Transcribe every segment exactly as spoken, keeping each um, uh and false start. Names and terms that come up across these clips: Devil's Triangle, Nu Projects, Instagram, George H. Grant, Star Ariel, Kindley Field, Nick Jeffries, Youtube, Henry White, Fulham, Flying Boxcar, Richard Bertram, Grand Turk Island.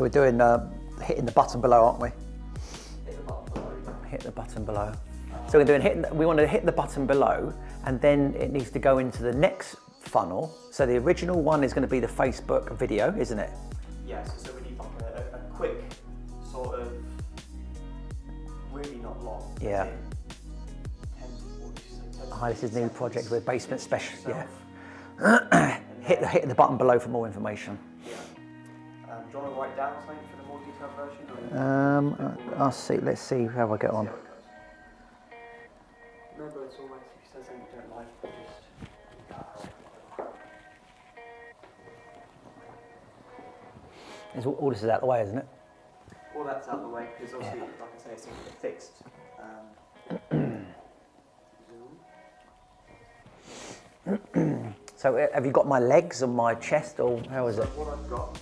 So we're doing uh, hitting the button below, aren't we? Hit the button below. Hit the button below. So we're doing hitting, we want to hit the button below, and then it needs to go into the next funnel. So the original one is going to be the Facebook video, isn't it? Yes, so we need like a, a quick sort of, really not long. Yeah. Hi, this is Nu Projects with Basement Special. Yeah. hit, the, hit the button below for more information. Yeah. Um, do you want to write down something for the more detailed version? Um, I'll, I'll see, let's see how I get on. Remember, it's always if you say something you don't like, you just... It's all, all this is out of the way, isn't it? All that's out of the way, because obviously, yeah. like I say, it's fixed. Um, so, uh, have you got my legs and my chest, or how is so it? What I've got,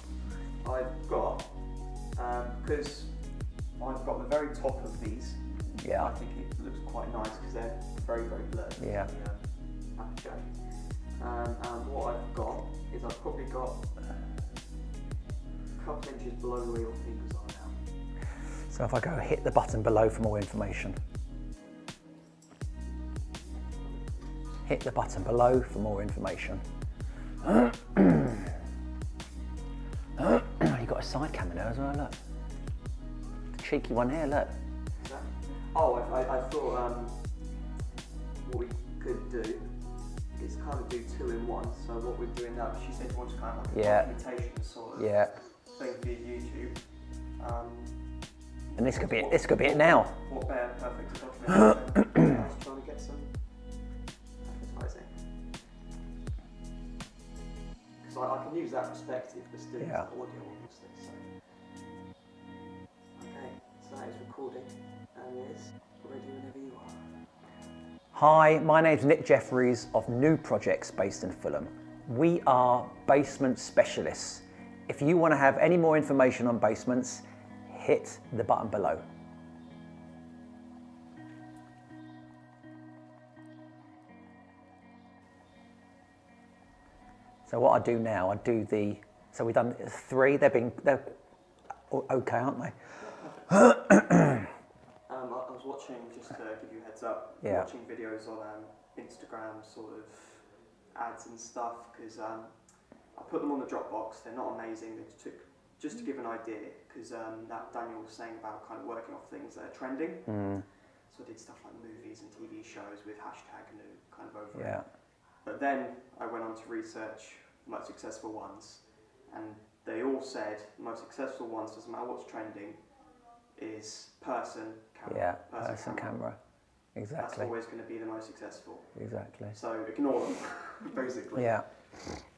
I've got, because um, I've got the very top of these. Yeah. I think it looks quite nice because they're very, very blurred. Yeah. yeah. Okay. Um, and what I've got is I've probably got a couple inches below where your fingers are now. So if I go hit the button below for more information. Hit the button below for more information. You've got a side camera there as well, look. The cheeky one here, look. Oh, I, I, I thought um, what we could do is kind of do two in one. So what we're doing now, she said you want to kind of like a yeah. documentation sort of yeah. thing for YouTube. Um, and this could be what, it. This could be what, it now. What better perfect documentation? I was trying to get some advertising because I, I can use that perspective for students yeah. audio obviously. So. Okay, so that is recording. Hi, my name's Nick Jeffries of Nu Projects based in Fulham. We are basement specialists. If you want to have any more information on basements, hit the button below. So what I do now, I do the, so we've done three, they're being, they're okay, aren't they? Watching, just to give you a heads up, yeah. watching videos on um, Instagram sort of ads and stuff, because um, I put them on the Dropbox. They're not amazing. They took, just to give an idea, because um, that Daniel was saying about kind of working off things that are trending. Mm. So I did stuff like movies and T V shows with hashtag new kind of over yeah. it. But then I went on to research the most successful ones, and they all said the most successful ones, doesn't matter what's trending, is person, camera. Yeah, person, person camera. camera. Exactly. That's always going to be the most successful. Exactly. So ignore them, basically. Yeah.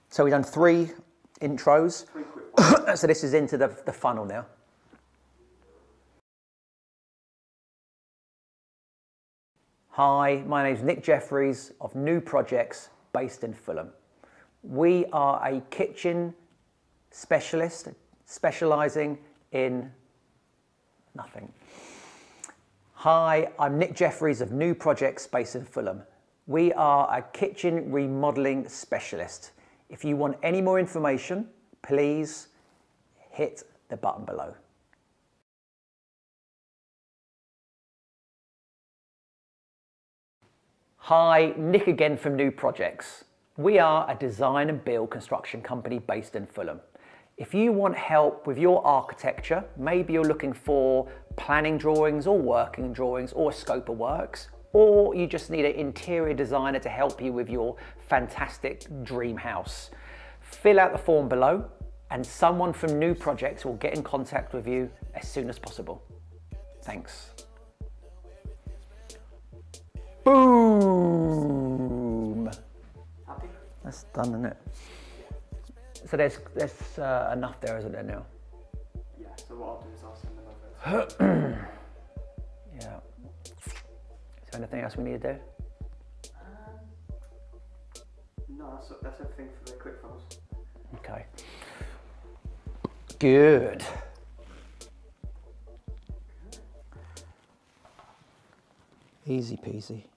So we've done three intros. Three quick ones. So this is into the, the funnel now. Hi, my name's Nick Jeffries of Nu Projects based in Fulham. We are a kitchen specialist specialising in nothing. Hi, I'm Nick Jeffries of Nu Projects based in Fulham. We are a kitchen remodelling specialist. If you want any more information, please hit the button below. Hi, Nick again from Nu Projects. We are a design and build construction company based in Fulham. If you want help with your architecture, maybe you're looking for planning drawings or working drawings or scope of works, or you just need an interior designer to help you with your fantastic dream house. Fill out the form below and someone from Nu Projects will get in contact with you as soon as possible. Thanks. Boom! Happy? That's done, isn't it? So there's, there's uh, enough there, isn't there now? Yeah, so what I'll do is I'll send them over. Yeah. Is there anything else we need to do? Um, no, that's, that's everything for the quick files. Okay. Good. Easy peasy.